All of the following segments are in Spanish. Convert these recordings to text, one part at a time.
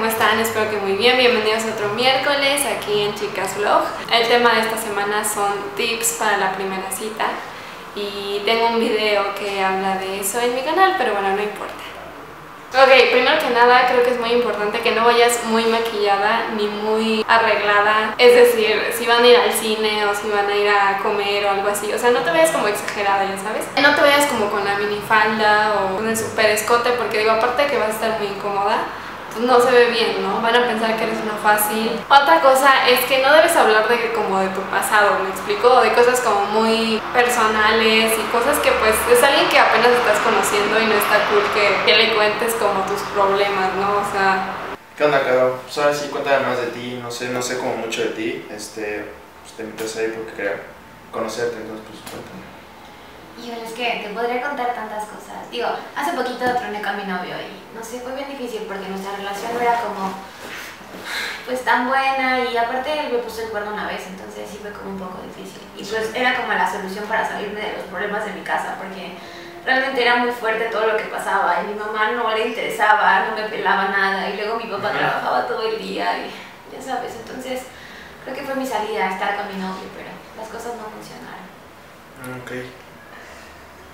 ¿cómo están? Espero que muy bien. Bienvenidos a otro miércoles aquí en Chicas Vlog. El tema de esta semana son tips para la primera cita y tengo un video que habla de eso en mi canal, pero bueno, no importa. Ok, primero que nada creo que es muy importante que no vayas muy maquillada ni muy arreglada. Es decir, si van a ir al cine o si van a ir a comer o algo así, o sea, no te vayas como exagerada, ya sabes. No te vayas como con la minifalda o con el super escote, porque digo, aparte que vas a estar muy incómoda, no se ve bien, ¿no? Van a pensar que eres una fácil. Otra cosa es que no debes hablar de como de tu pasado, ¿me explico? De cosas como muy personales y cosas que pues es alguien que apenas estás conociendo y no está cool que le cuentes como tus problemas, ¿no? O sea... ¿Qué onda, Caro? Pues ahora sí, cuéntame más de ti, no sé como mucho de ti. Pues te invito a ir porque quería conocerte, entonces pues cuéntame. Híjole, es que te podría contar tantas cosas. Digo, hace poquito troné con mi novio y no sé, fue bien difícil porque nuestra relación no era como pues tan buena y aparte él me puso el cuerno una vez, entonces sí fue como un poco difícil. Y pues era como la solución para salirme de los problemas de mi casa porque realmente era muy fuerte todo lo que pasaba y mi mamá no le interesaba, no me pelaba nada y luego mi papá trabajaba todo el día y ya sabes, entonces creo que fue mi salida, estar con mi novio, pero las cosas no funcionaron. Ok.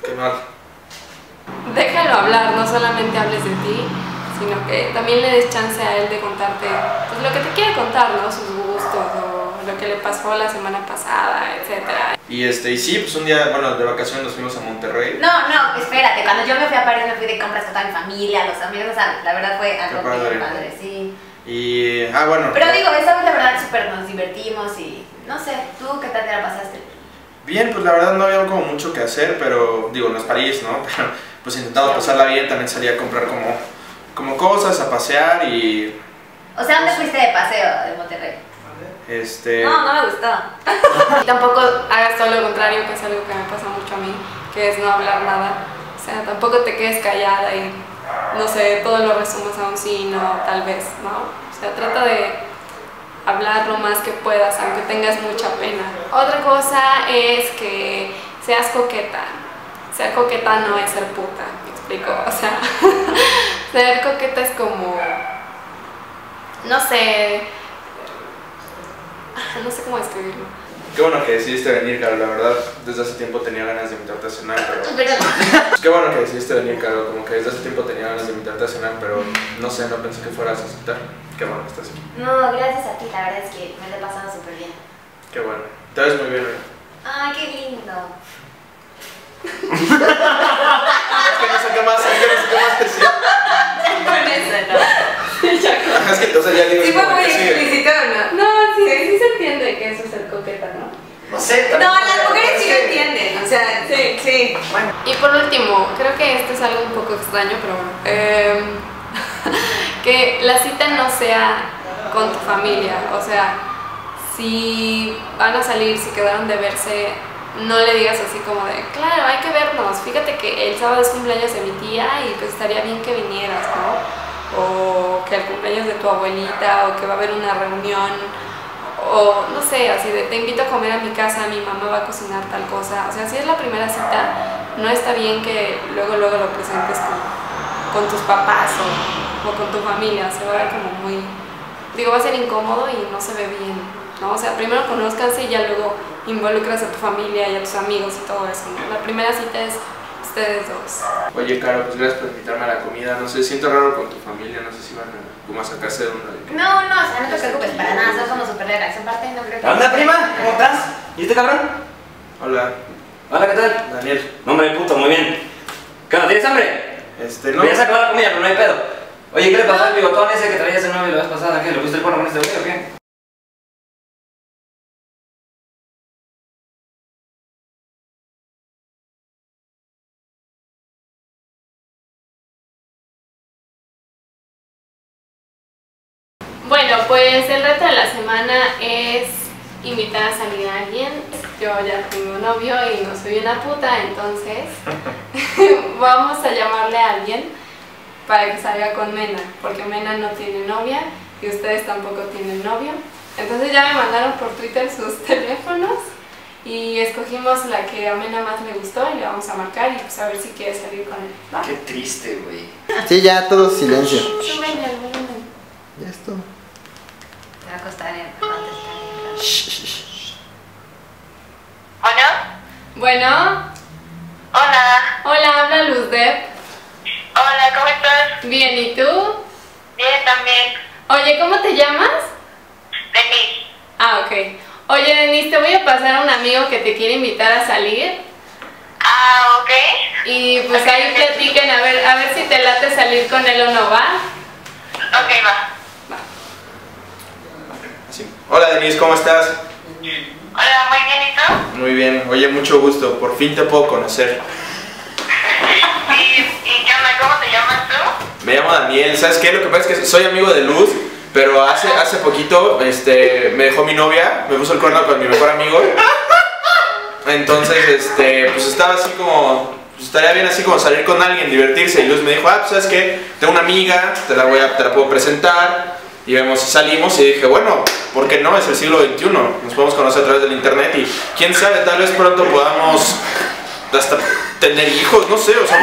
Qué mal. Déjalo hablar, no solamente hables de ti, sino que también le des chance a él de contarte pues, lo que te quiere contar, ¿no? Sus gustos o lo que le pasó la semana pasada, etc. Y sí, pues un día, bueno, de vacaciones nos fuimos a Monterrey. No, espérate, cuando yo me fui a París me fui de compras con toda mi familia, los amigos, o sea, la verdad fue algo muy padre, sí. Y, bueno. Pero digo, esa vez la verdad súper nos divertimos y, no sé, ¿tú qué tal te la pasaste? Bien, pues la verdad no había como mucho que hacer, pero digo, no es París, ¿no? Pero pues intentaba pasarla bien, también salía a comprar como cosas, a pasear y... O sea, ¿dónde fuiste de paseo de Monterrey? No me gustó. Y tampoco hagas todo lo contrario, que es algo que me pasa mucho a mí, que es no hablar nada. O sea, tampoco te quedes callada y, no sé, todo lo resumes a un sí, no, tal vez, ¿no? O sea, trata de... hablar lo más que puedas, aunque tengas mucha pena. Otra cosa es que seas coqueta. Ser coqueta no es ser puta, ¿me explico? O sea, ser coqueta es como... no sé... no sé cómo describirlo. Qué bueno que decidiste venir, Caro, la verdad. Desde hace tiempo tenía ganas de invitarte a cenar, pero... qué bueno que decidiste venir, Caro, como que desde hace tiempo tenía ganas de invitarte a cenar, pero no sé, no pensé que fueras a aceptar. Qué bueno que estás aquí. No, gracias a ti, la verdad es que me lo he pasado súper bien. Qué bueno. Te ves muy bien, ¿verdad? Ay, qué lindo. Es que no sé qué más decir. Ya con eso, ¿no? Es que, o sea, ya digo... sí fue muy explícito, ¿no? No, sí se entiende que eso es el coqueta, ¿no? No, las mujeres sí lo entienden, o sea, sí. Bueno. Y por último, creo que esto es algo un poco extraño, pero bueno. Que la cita no sea con tu familia, o sea, si van a salir, si quedaron de verse, no le digas así como de, claro, hay que vernos, fíjate que el sábado es cumpleaños de mi tía y pues estaría bien que vinieras, ¿no? O que el cumpleaños de tu abuelita, o que va a haber una reunión, o no sé, así de, te invito a comer a mi casa, mi mamá va a cocinar tal cosa, o sea, si es la primera cita, no está bien que luego lo presentes con tus papás o con tu familia, se va a ver como muy... digo, va a ser incómodo y no se ve bien, ¿no? O sea, primero conózcanse y ya luego involucras a tu familia y a tus amigos y todo eso, ¿no? La primera cita es ustedes dos. Oye, Caro, pues gracias por invitarme a la comida, no sé, siento raro con tu familia, no sé si van a como a sacarse de una... No, o sea, no te preocupes para nada, no somos super relax, aparte no creo que... ¡Anda, prima! ¿Cómo estás? ¿Y este cabrón? Hola, ¿qué tal? Daniel. Nombre de puto, muy bien. ¿Qué onda, tienes hambre? No. Ya se acabó la comida, pero no hay pedo. Oye, ¿qué le pasó al bigotón ese que traías el novio la vez pasada? ¿Qué? ¿Le pusiste el cuerno con este güey o qué? Bueno, pues el reto de la semana es invitar a salir a alguien. Yo ya tengo novio y no soy una puta, entonces vamos a llamarle a alguien para que salga con Mena, porque Mena no tiene novia y ustedes tampoco tienen novio. Entonces ya me mandaron por Twitter sus teléfonos y escogimos la que a Mena más le gustó y le vamos a marcar y pues a ver si quiere salir con él, ¿va? Qué triste, güey. Sí, ya todo silencio. Súbele al volumen. Bueno. Hola. Hola, habla Luzdep. Hola, ¿cómo estás? Bien, ¿y tú? Bien, también. Oye, ¿cómo te llamas? Denise. Ah, ok. Oye, Denise, te voy a pasar a un amigo que te quiere invitar a salir. Ah, ok. Y pues okay, ahí platiquen a ver si te late salir con él o no, ¿va? Ok, va. Sí. Hola, Denise, ¿cómo estás? Hola, muy bien, ¿y tú? Muy bien, oye, mucho gusto, por fin te puedo conocer. ¿Y qué onda? ¿Cómo te llamas tú? Me llamo Daniel, ¿sabes qué? Lo que pasa es que soy amigo de Luz, pero hace poquito me dejó mi novia, me puso el cuerno con mi mejor amigo. Entonces, pues estaba así como, pues estaría bien así como salir con alguien, divertirse. Y Luz me dijo, ah, pues ¿sabes qué? Tengo una amiga, te la puedo presentar. Y vemos, salimos y dije, bueno, ¿por qué no? Es el siglo XXI, nos podemos conocer a través del internet y quién sabe, tal vez pronto podamos hasta tener hijos, no sé, o sea...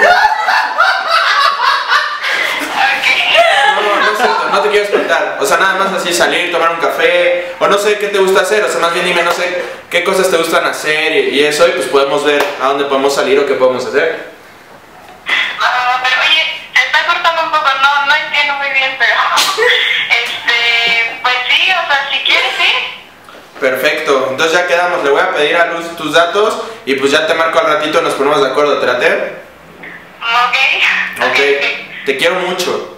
No, cierto, no te quiero espantar, o sea, nada más así salir, tomar un café, o no sé qué te gusta hacer, o sea, más bien dime, no sé qué cosas te gustan hacer y eso, y pues podemos ver a dónde podemos salir o qué podemos hacer. Pero oye, se está cortando un poco, no entiendo muy bien, pero... pues sí, o sea, si quieres, sí. Perfecto, entonces ya quedamos, le voy a pedir a Luz tus datos y pues ya te marco al ratito y nos ponemos de acuerdo, ¿te late? Ok. Te quiero mucho.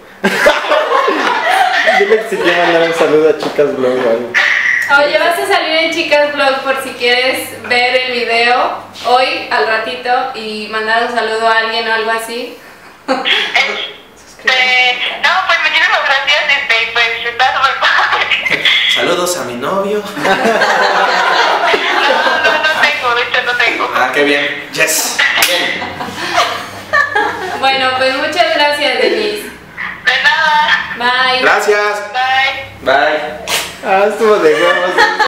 Dile que si quiero mandar un saludo a Chicas Vlog, ¿vale? Oye, vas a salir en Chicas Vlog por si quieres ver el video hoy, al ratito, y mandar un saludo a alguien o algo así. No, pues muchísimas gracias, pues está súper padre. Saludos a mi novio. No tengo, de hecho no tengo. Ah, qué bien, yes, bien. Bueno, pues muchas gracias, Denise. De nada. Bye. Gracias. Bye. Bye. Ah, estuvo de huevos.